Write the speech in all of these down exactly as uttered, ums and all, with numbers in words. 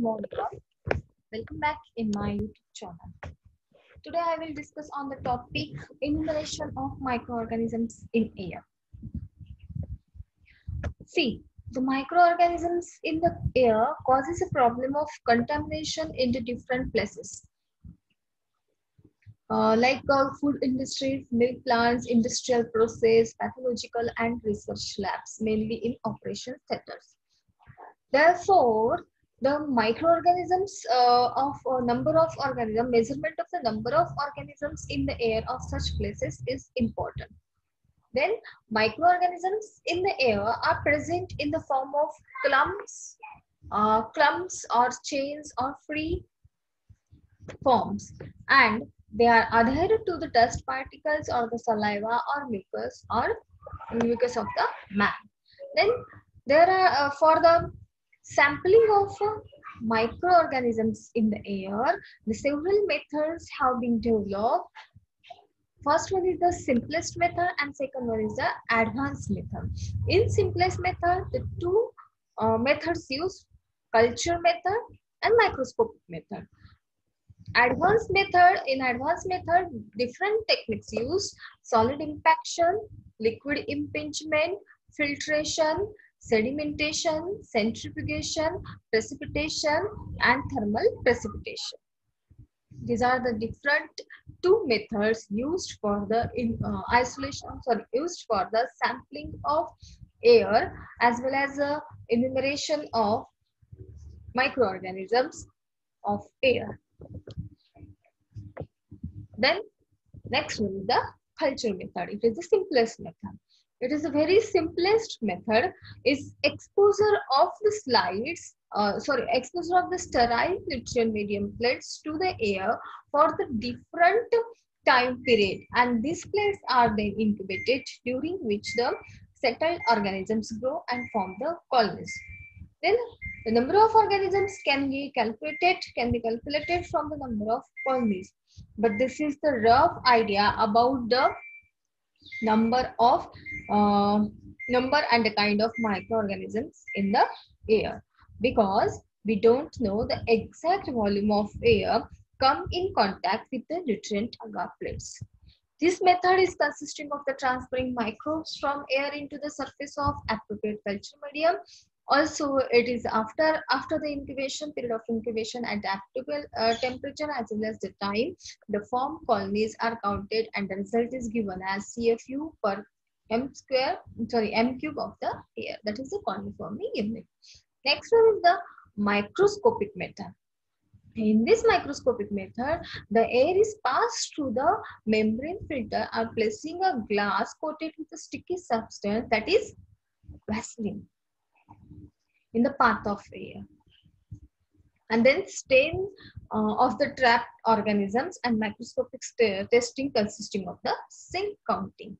Welcome back in my YouTube channel. Today I will discuss on the topic enumeration of microorganisms in air. See, the microorganisms in the air causes a problem of contamination into different places. Uh, like uh, food industries, milk plants, industrial process, pathological and research labs, mainly in operation theaters. Therefore, the microorganisms uh, of uh, number of organisms, measurement of the number of organisms in the air of such places is important. Then microorganisms in the air are present in the form of clumps, uh, clumps or chains or free forms, and they are adhered to the dust particles or the saliva or mucus or mucus of the man. Then there are uh, for the sampling of uh, microorganisms in the air, the several methods have been developed. First one is the simplest method and second one is the advanced method. In simplest method, the two uh, methods used, culture method and microscopic method. Advanced method, in advanced method, different techniques used: solid impaction, liquid impingement, filtration, sedimentation, centrifugation, precipitation, and thermal precipitation. These are the different two methods used for the in, uh, isolation, sorry, used for the sampling of air as well as uh, enumeration of microorganisms of air. Then next one is the culture method. It is the simplest method. It is the very simplest method. Is exposure of the slides, uh, sorry, exposure of the sterile nutrient medium plates to the air for the different time period, and these plates are then incubated, during which the settled organisms grow and form the colonies. Then the number of organisms can be calculated, can be calculated from the number of colonies. But this is the rough idea about the number of uh, number and the kind of microorganisms in the air, because we don't know the exact volume of air come in contact with the nutrient agar plates. This method is consisting of the transferring microbes from air into the surface of appropriate culture medium. Also, it is after after the incubation period of incubation at the applicable uh, temperature as well as the time, the formed colonies are counted and the result is given as C F U per m square, sorry, m cube of the air. That is the colony forming unit. Next one is the microscopic method. In this microscopic method, the air is passed through the membrane filter or placing a glass coated with a sticky substance, that is Vaseline, in the path of air, and then stain uh, of the trapped organisms and microscopic testing consisting of the sink counting.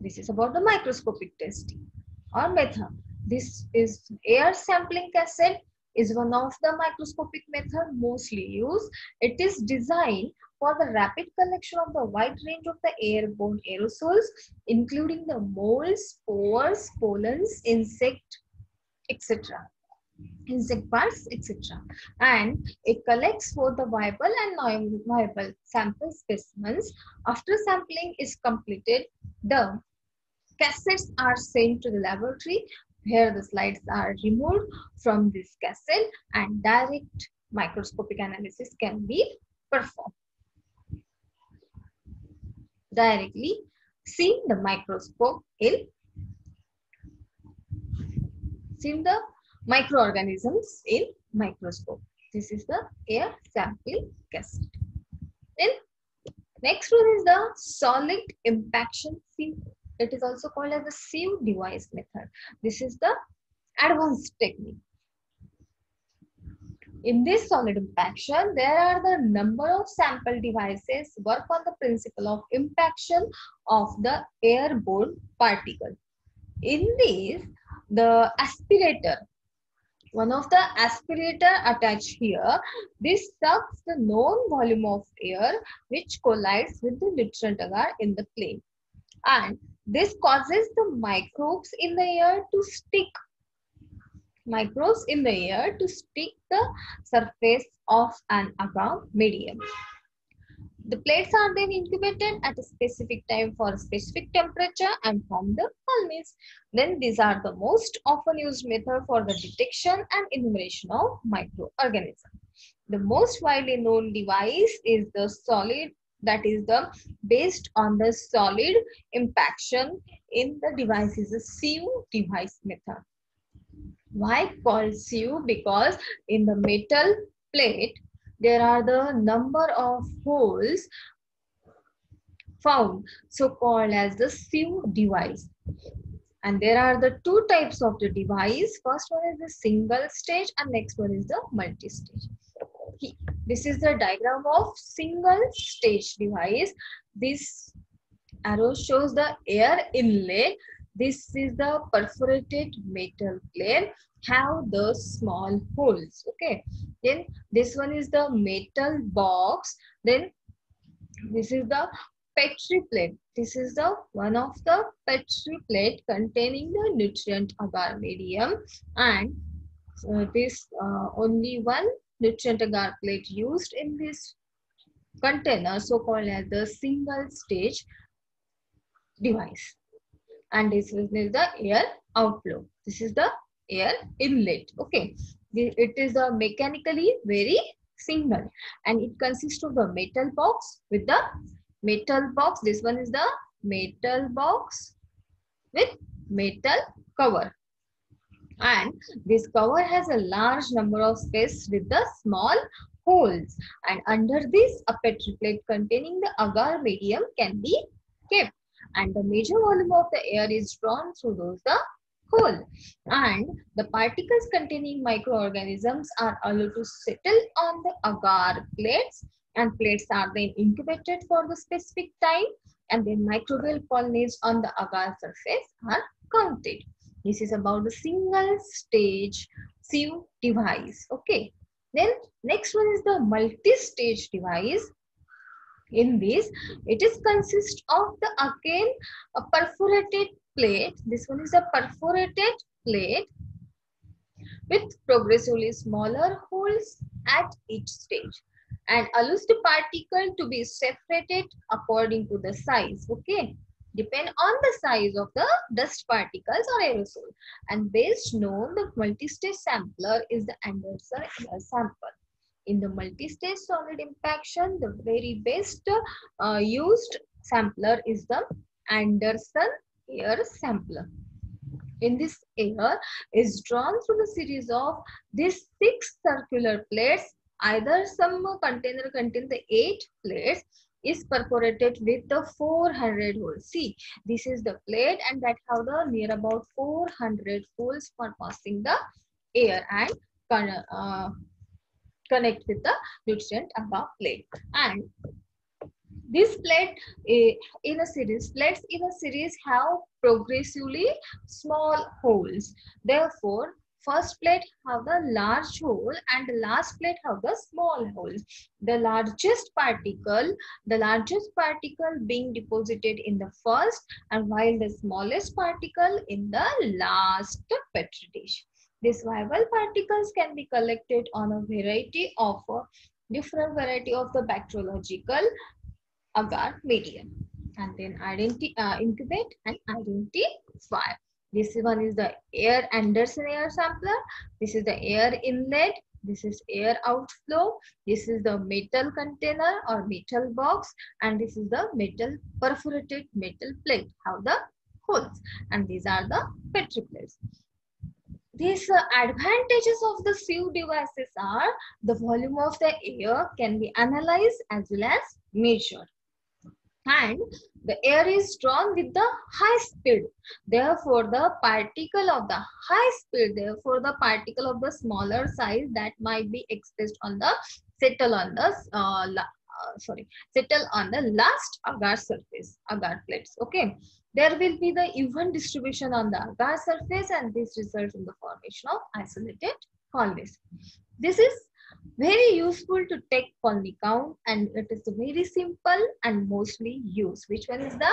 This is about the microscopic testing or method. This is air sampling cassette is one of the microscopic method mostly used. It is designed for the rapid collection of the wide range of the airborne aerosols, including the molds, spores, pollens, insect, et cetera, insect parts, et cetera, and it collects both the viable and non-viable sample specimens. After sampling is completed, the cassettes are sent to the laboratory. Here, the slides are removed from this cassette, and direct microscopic analysis can be performed, directly seeing the microscope in seeing the microorganisms in microscope. This is the air sampling cassette. Then next one is the solid impaction sieve. It is also called as the sieve device method. This is the advanced technique. In this solid impaction, there are the number of sample devices work on the principle of impaction of the airborne particle. In this, the aspirator, one of the aspirator attached here, this sucks the known volume of air which collides with the nutrient agar in the plane, and this causes the microbes in the air to stick microbes in the air to stick the surface of an above medium. The plates are then incubated at a specific time for a specific temperature and form the colonies. Then these are the most often used method for the detection and enumeration of microorganisms. The most widely known device is the solid, that is the based on the solid impaction in the device is a C F U device method. Why called C F U? Because in the metal plate, there are the number of holes found, so called as the C F U device. And there are the two types of the device. First one is the single stage and next one is the multi-stage. This is the diagram of single stage device. This arrow shows the air inlet. This is the perforated metal plate, have the small holes, okay. Then this one is the metal box. Then this is the Petri plate. This is the one of the Petri plate containing the nutrient agar medium, and uh, this uh, only one nutrient agar plate used in this container, so called as the single stage device. And this is the air outflow. This is the air inlet, okay. It is a mechanically very single and it consists of the metal box with the metal box. This one is the metal box with metal cover, and this cover has a large number of spaces with the small holes, and under this a Petri plate containing the agar medium can be kept, and the major volume of the air is drawn through those the hole, and the particles containing microorganisms are allowed to settle on the agar plates, and plates are then incubated for the specific time, and then microbial colonies on the agar surface are counted. This is about the single stage C F U device, okay. Then next one is the multi-stage device. In this, it is consist of the again a perforated plate. This one is a perforated plate with progressively smaller holes at each stage, and allows the particle to be separated according to the size, okay, depend on the size of the dust particles or aerosol. And best known, the multi-stage sampler is the Anderson air sampler. In the multi-stage solid impaction, the very best uh, used sampler is the Anderson air sampler. In this, air is drawn through the series of these six circular plates. Either some container contains the eight plates, is perforated with the four hundred holes. See, this is the plate, and that have the near about four hundred holes for passing the air and uh, connect with the nutrient above plate. And this plate in a series, plates in a series have progressively small holes. Therefore, first plate have the large hole and the last plate have the small holes. The largest particle, the largest particle being deposited in the first, and while the smallest particle in the last Petri dish. These viable particles can be collected on a variety of uh, different variety of the bacteriological agar medium, and then identify, uh, incubate and identify. This one is the air Anderson air sampler. This is the air inlet. This is air outflow. This is the metal container or metal box, and this is the metal perforated metal plate. Have the holes, and these are the Petri plates. These advantages of the C F U devices are the volume of the air can be analyzed as well as measured, and the air is drawn with the high speed. Therefore, the particle of the high speed, therefore the particle of the smaller size that might be expressed on the settle on the uh, la, uh, sorry settle on the last agar surface, agar plates. Okay. There will be the even distribution on the agar surface, and this results in the formation of isolated colonies. This is very useful to take colony count, and it is very simple and mostly used. Which one is the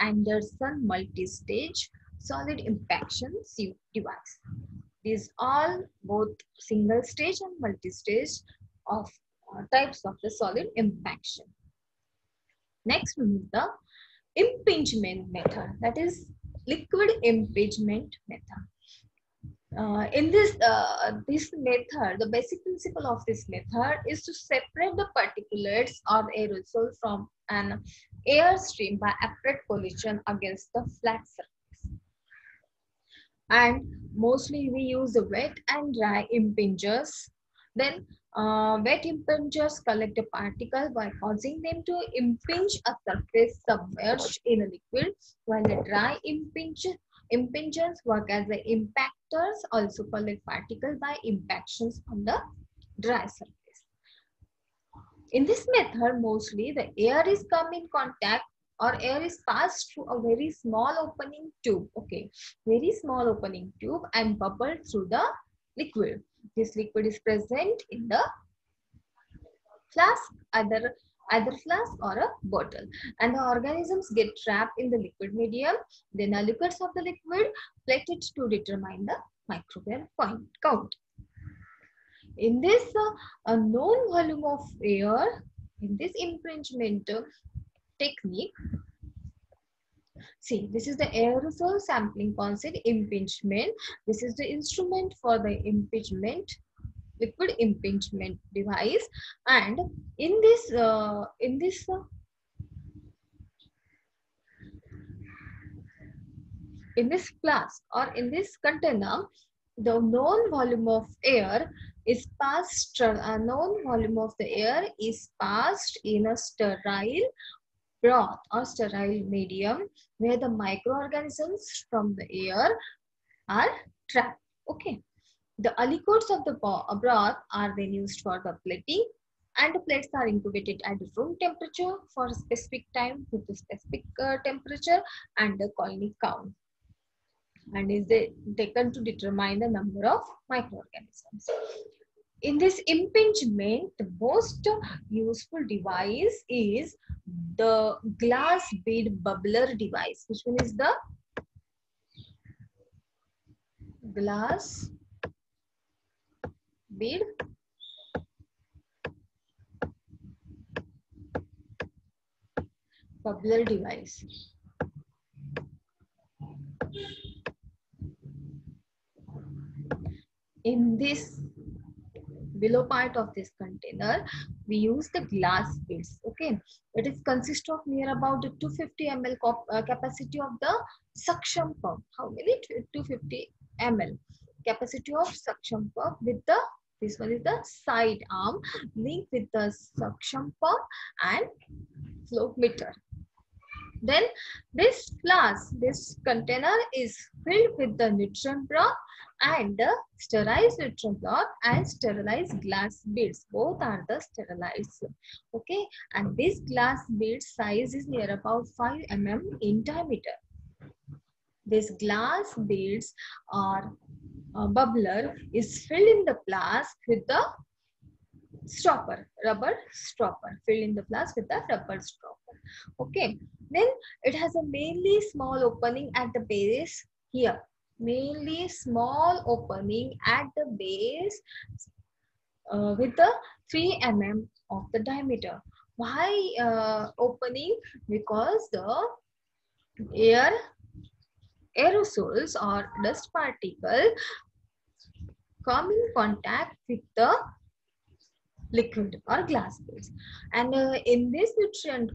Anderson multi-stage solid impaction C F U device? These all both single stage and multi-stage of uh, types of the solid impaction. Next we move the impingement method, that is liquid impingement method. Uh, in this uh, this method, the basic principle of this method is to separate the particulates or aerosol from an air stream by apparent collision against the flat surface. And mostly we use the wet and dry impingers. Then uh, wet impingers collect a particle by causing them to impinge a surface submerged in a liquid, while the dry impingers Impingers work as the impactors, also collect particles by impactions on the dry surface. In this method, mostly the air is come in contact or air is passed through a very small opening tube, okay, very small opening tube and bubbled through the liquid. This liquid is present in the flask, either either flask or a bottle, and the organisms get trapped in the liquid medium. Then the liquids of the liquid plate it to determine the microbial point count. In this uh, a known volume of air, in this impingement technique, see, this is the aerosol sampling concept, impingement. This is the instrument for the impingement, liquid impingement device, and in this uh, in this uh, in this flask or in this container, the known volume of air is passed. A known volume of the air is passed in a sterile broth or sterile medium where the microorganisms from the air are trapped. Okay. The aliquots of the broth are then used for the plating, and the plates are incubated at room temperature for a specific time with a specific uh, temperature and the colony count, and is they taken to determine the number of microorganisms. In this impingement, the most useful device is the glass bead bubbler device, which one is the glass bead bubbler device. In this below part of this container, we use the glass beads. Okay, it is consist of near about the two hundred fifty milliliters uh, capacity of the suction pump. How many? two hundred fifty milliliters capacity of suction pump with the, this one is the side arm linked with the suction pump and flow meter. Then this flask, this container is filled with the nutrient broth and the sterilized nutrient broth and sterilized glass beads. Both are the sterilized. Okay, and this glass bead size is near about five millimeters in diameter. These glass beads are Uh, bubbler is filled in the flask with the stopper, rubber stopper, filled in the flask with the rubber stopper. Okay, then it has a mainly small opening at the base here, mainly small opening at the base uh, with the three millimeters of the diameter. Why uh, opening? Because the air aerosols or dust particle come in contact with the liquid or glass beads, and uh, in this nutrient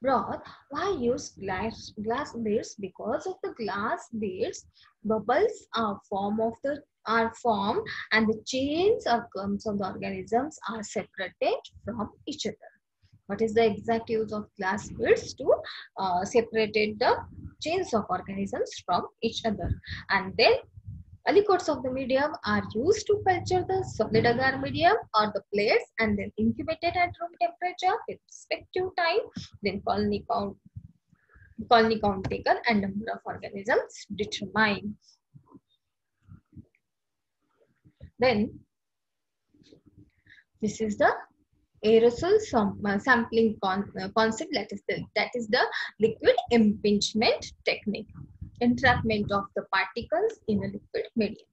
broth, why use glass glass beads? Because of the glass beads, bubbles are form of the are formed, and the chains or clumps of the organisms are separated from each other. What is the exact use of glass beads? To uh, separate the chains of organisms from each other. And then aliquots of the medium are used to culture the solid agar medium or the plates, and then incubated at room temperature with respective time. Then colony count, colony count taken and number of organisms determined. Then this is the aerosol sam uh, sampling con uh, concept, that is, the, that is the liquid impingement technique, entrapment of the particles in a liquid medium.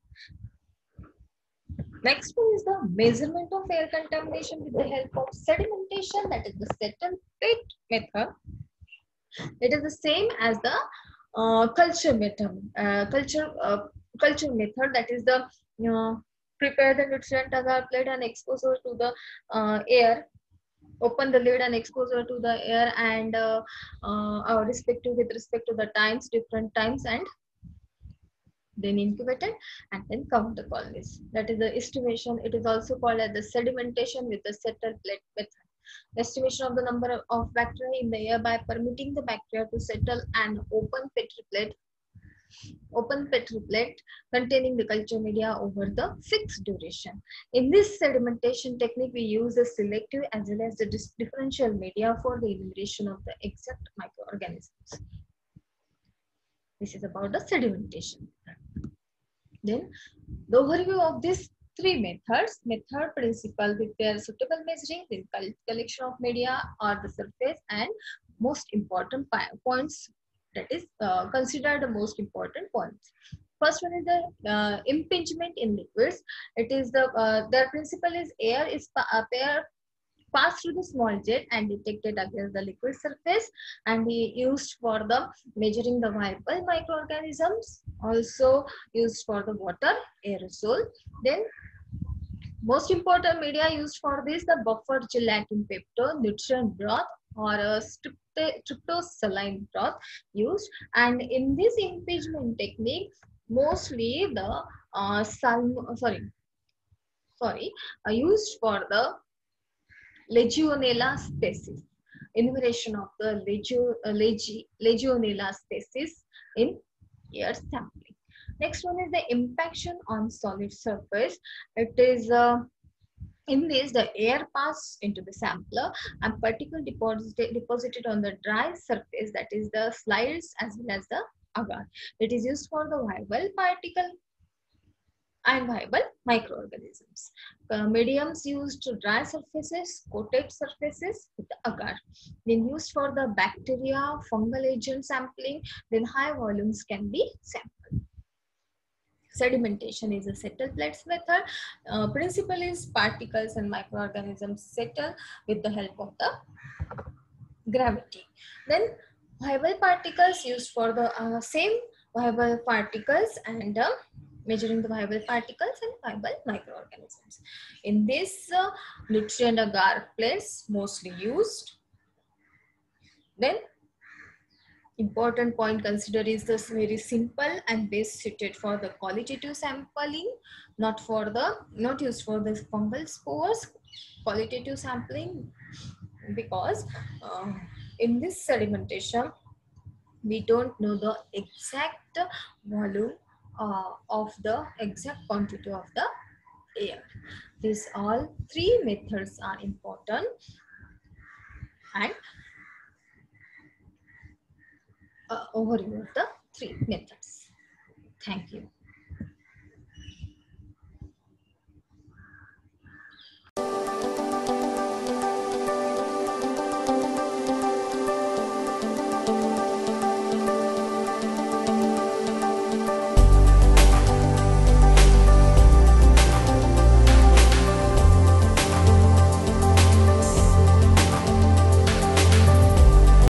Next one is the measurement of air contamination with the help of sedimentation, that is the settle pit method. It is the same as the uh, culture method. Uh, culture uh, culture method, that is the you know, prepare the nutrient agar plate and exposure to the uh, air. Open the lid and exposure to the air and uh, uh, our respective with respect to the times, different times, and then incubated and then count the colonies. That is the estimation. It is also called as the sedimentation with the settle plate method. Estimation of the number of bacteria in the air by permitting the bacteria to settle and open petri plate, open petri plate containing the culture media over the fixed duration. In this sedimentation technique, we use the selective as well as the differential media for the elimination of the exact microorganisms. This is about the sedimentation. Then the overview of these three methods: method, principle with their suitable measuring, then collection of media or the surface, and most important points. That is uh, considered the most important points. First one is the uh, impingement in liquids. It is the uh, their principle is air is pa uh, air passed through the small jet and detected against the liquid surface, and be used for the measuring the viable microorganisms. Also used for the water aerosol. Then most important media used for this: the buffer gelatin pepto, nutrient broth, or a strip. Tryptosaline broth used. And in this impingement technique, mostly the uh, salmo sorry sorry uh, used for the Legionella species, enumeration of the legio, uh, legi, Legionella species in air sampling. Next one is the impaction on solid surface. It is uh, in this, the air passed into the sampler and particle deposited, deposited on the dry surface, that is the slides as well as the agar. It is used for the viable particle and viable microorganisms. Uh, mediums used to dry surfaces, coated surfaces with the agar. Then used for the bacteria, fungal agent sampling, then high volumes can be sampled. Sedimentation is a settle plates method. Uh, principle is particles and microorganisms settle with the help of the gravity. Then viable particles used for the uh, same viable particles and uh, measuring the viable particles and viable microorganisms. In this, uh, nutrient agar plates mostly used. Then important point considered is this very simple and best suited for the qualitative sampling, not for the not used for the fungal spores. Qualitative sampling, because uh, in this sedimentation we don't know the exact volume uh, of the exact quantity of the air. These all three methods are important, and Uh, overview of the three methods. Thank you.